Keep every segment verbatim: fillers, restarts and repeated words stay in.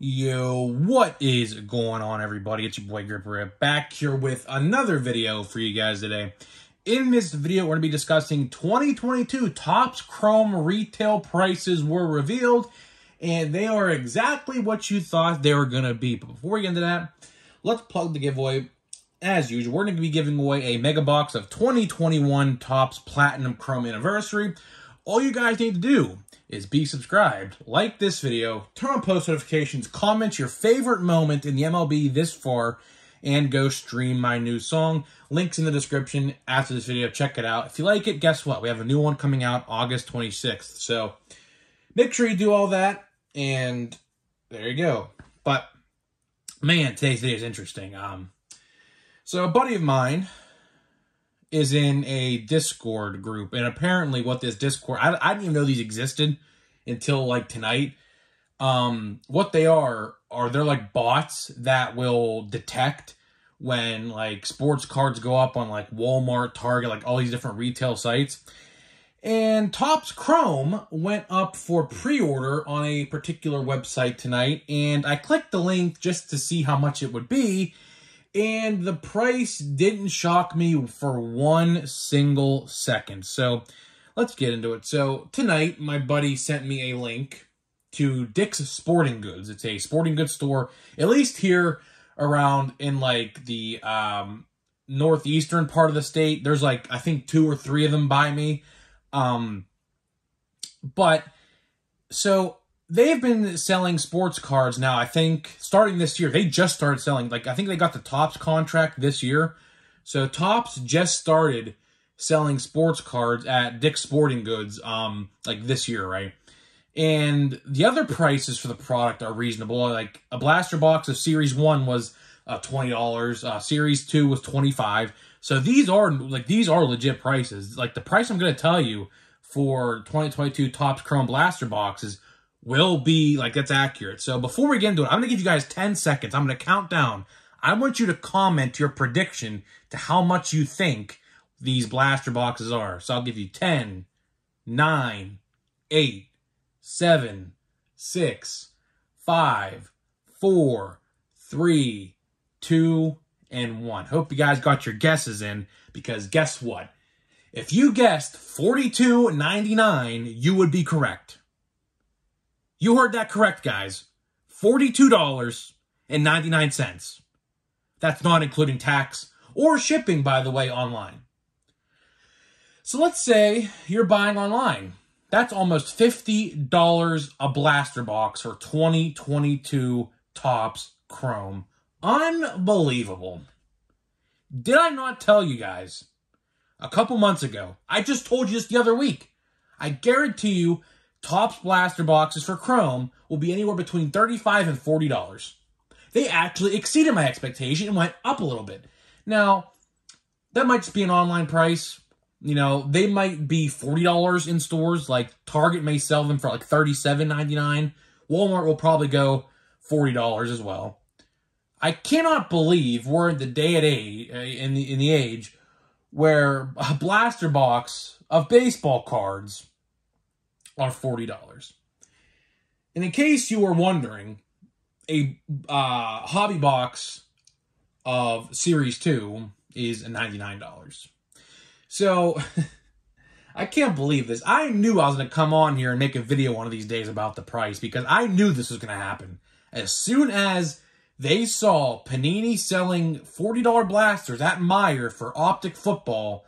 Yo, what is going on, everybody? It's your boy Grip n Rip back here with another video for you guys today. In this video, we're going to be discussing twenty twenty-two Topps Chrome retail prices were revealed, and they are exactly what you thought they were going to be. But before we get into that, let's plug the giveaway. As usual, we're going to be giving away a mega box of twenty twenty-one Topps Platinum Chrome Anniversary. All you guys need to do is be subscribed, like this video, turn on post notifications, comment your favorite moment in the M L B this far, and go stream my new song. Links in the description after this video. Check it out. If you like it, guess what? We have a new one coming out August twenty-sixth. So make sure you do all that, and there you go. But, man, today's video is interesting. Um, so a buddy of mine is in a Discord group, and apparently what this Discord, I, I didn't even know these existed until like tonight. Um, what they are, are they're like bots that will detect when like sports cards go up on like Walmart, Target, like all these different retail sites. And Topps Chrome went up for pre-order on a particular website tonight, and I clicked the link just to see how much it would be. And the price didn't shock me for one single second. So let's get into it. So tonight, my buddy sent me a link to Dick's Sporting Goods. It's a sporting goods store, at least here around in like the um, northeastern part of the state. There's like, I think two or three of them by me. Um, but so they've been selling sports cards now, I think, starting this year. They just started selling. Like, I think they got the Topps contract this year. So, Topps just started selling sports cards at Dick's Sporting Goods, um, like, this year, right? And the other prices for the product are reasonable. Like, a blaster box of Series one was uh, twenty dollars. Uh, Series two was twenty-five dollars. So, these are, like, these are legit prices. Like, the price I'm going to tell you for twenty twenty-two Topps Chrome blaster boxes will be, like, that's accurate. So before we get into it, I'm going to give you guys ten seconds. I'm going to count down. I want you to comment your prediction to how much you think these blaster boxes are. So I'll give you ten, nine, eight, seven, six, five, four, three, two, and one. Hope you guys got your guesses in, because guess what? If you guessed forty-two ninety-nine, you would be correct. You heard that correct, guys. forty-two ninety-nine. That's not including tax or shipping, by the way, online. So let's say you're buying online. That's almost fifty dollars a blaster box for twenty twenty-two Topps Chrome. Unbelievable. Did I not tell you guys a couple months ago? I just told you this the other week. I guarantee you, Topps blaster boxes for Chrome will be anywhere between thirty-five dollars and forty dollars. They actually exceeded my expectation and went up a little bit. Now, that might just be an online price. You know, they might be forty dollars in stores. Like, Target may sell them for like thirty-seven ninety-nine. Walmart will probably go forty dollars as well. I cannot believe we're in the day at age, in the, in the age where a blaster box of baseball cards are forty dollars. And in case you were wondering, a uh, hobby box of Series two is ninety-nine dollars. So, I can't believe this. I knew I was going to come on here and make a video one of these days about the price, because I knew this was going to happen. As soon as they saw Panini selling forty dollar blasters at Meijer for Optic Football,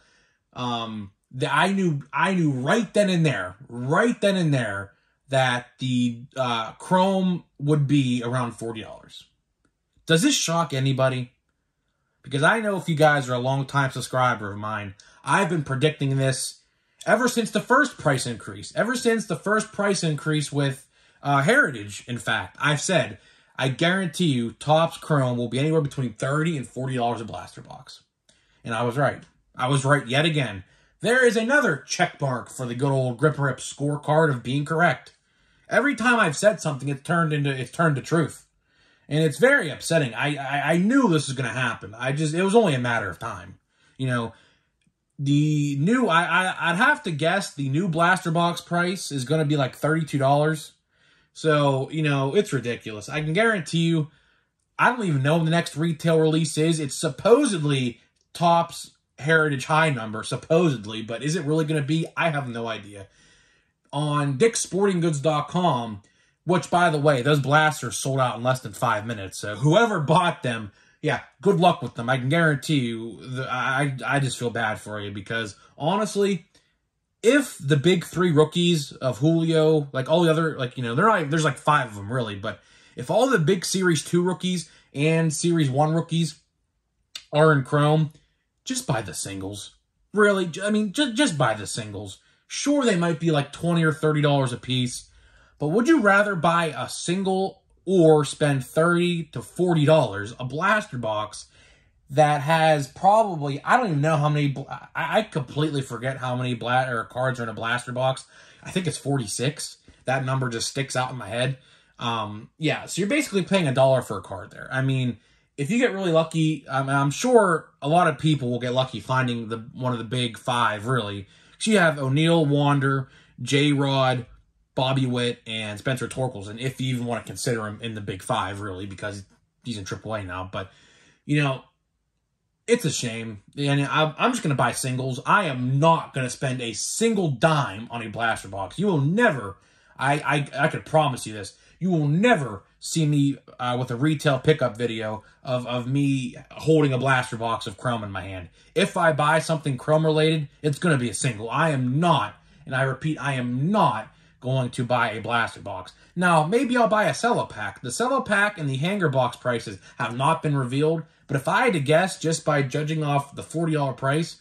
um... that I knew, I knew right then and there, right then and there, that the uh, Chrome would be around forty dollars. Does this shock anybody? Because I know if you guys are a long-time subscriber of mine, I've been predicting this ever since the first price increase. Ever since the first price increase with uh, Heritage, in fact. I've said, I guarantee you, Topps Chrome will be anywhere between thirty dollars and forty dollars a blaster box. And I was right. I was right yet again. There is another check mark for the good old Grip n Rip scorecard of being correct. Every time I've said something, it's turned into it's turned to truth, and it's very upsetting. I I, I knew this was going to happen. I just it was only a matter of time. You know, the new I, I I'd have to guess the new blaster box price is going to be like thirty-two dollars. So, you know, it's ridiculous. I can guarantee you, I don't even know when the next retail release is. It's supposedly Topps Heritage high number, supposedly, but is it really going to be? I have no idea. On Dick's Sporting Goods dot com, which, by the way, those blasters sold out in less than five minutes. So whoever bought them, yeah, good luck with them. I can guarantee you, the, I, I just feel bad for you because, honestly, if the big three rookies of Julio, like all the other, like, you know, they're not, there's like five of them really, but if all the big Series two rookies and Series one rookies are in Chrome, just buy the singles. Really, I mean, just, just buy the singles. Sure, they might be like twenty or thirty dollars a piece, but would you rather buy a single or spend thirty to forty dollars a blaster box that has probably, I don't even know how many, I completely forget how many bla or cards are in a blaster box. I think it's forty-six. That number just sticks out in my head. Um, yeah, so you're basically paying a dollar for a card there. I mean, if you get really lucky, I mean, I'm sure a lot of people will get lucky finding the one of the big five, really. So you have O'Neal, Wander, J-Rod, Bobby Witt, and Spencer Torkelson, if you even want to consider him in the big five, really, because he's in triple A now. But, you know, it's a shame, and I'm just going to buy singles. I am not going to spend a single dime on a blaster box. You will never, I I, I could promise you this, you will never see me uh, with a retail pickup video of, of me holding a blaster box of Chrome in my hand. If I buy something Chrome-related, it's going to be a single. I am not, and I repeat, I am not going to buy a blaster box. Now, maybe I'll buy a cello pack. The cello pack and the hanger box prices have not been revealed, but if I had to guess, just by judging off the forty dollar price,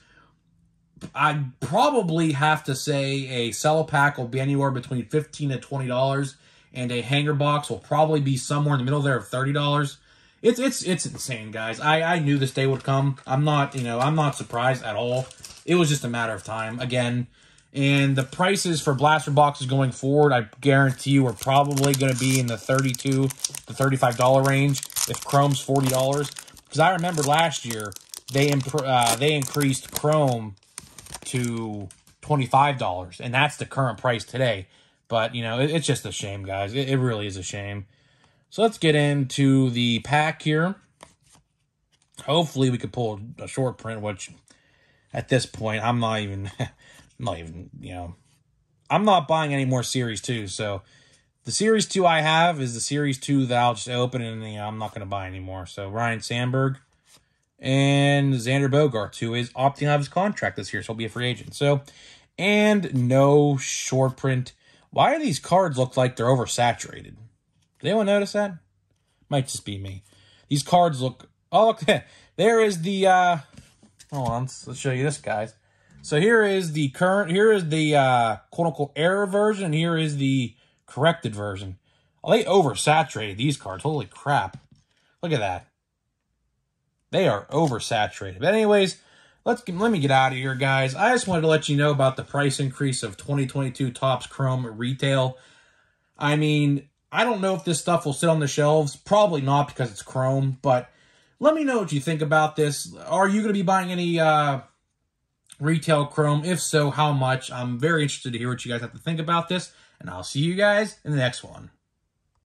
I'd probably have to say a cello pack will be anywhere between fifteen to twenty dollars, and a hanger box will probably be somewhere in the middle there of thirty dollars. It's it's it's insane, guys. I, I knew this day would come. I'm not, you know, I'm not surprised at all. It was just a matter of time, again. And the prices for blaster boxes going forward, I guarantee you, are probably going to be in the thirty-two to thirty-five dollar range if Chrome's forty dollars. Because I remember last year, they imp uh, they increased Chrome to twenty-five dollars, and that's the current price today. But, you know, it, it's just a shame, guys. It, it really is a shame. So let's get into the pack here. Hopefully we could pull a short print, which at this point, I'm not even... I'm not even, you know, I'm not buying any more Series two. So the Series two I have is the Series two that I'll just open, and you know, I'm not going to buy anymore. So Ryan Sandberg and Xander Bogarts, who is opting out of his contract this year, so he'll be a free agent. So, and no short print. Why do these cards look like they're oversaturated? Did anyone notice that? Might just be me. These cards look, oh, look, there is the, uh, hold on, let's, let's show you this, guys. So here is the current, here is the uh, quote-unquote error version. Here is the corrected version. Oh, they oversaturated these cards. Holy crap. Look at that. They are oversaturated. But anyways, let's let me get out of here, guys. I just wanted to let you know about the price increase of twenty twenty-two Topps Chrome retail. I mean, I don't know if this stuff will sit on the shelves. Probably not because it's Chrome. But let me know what you think about this. Are you going to be buying any... Uh, retail Chrome? If so, how much? I'm very interested to hear what you guys have to think about this, and I'll see you guys in the next one.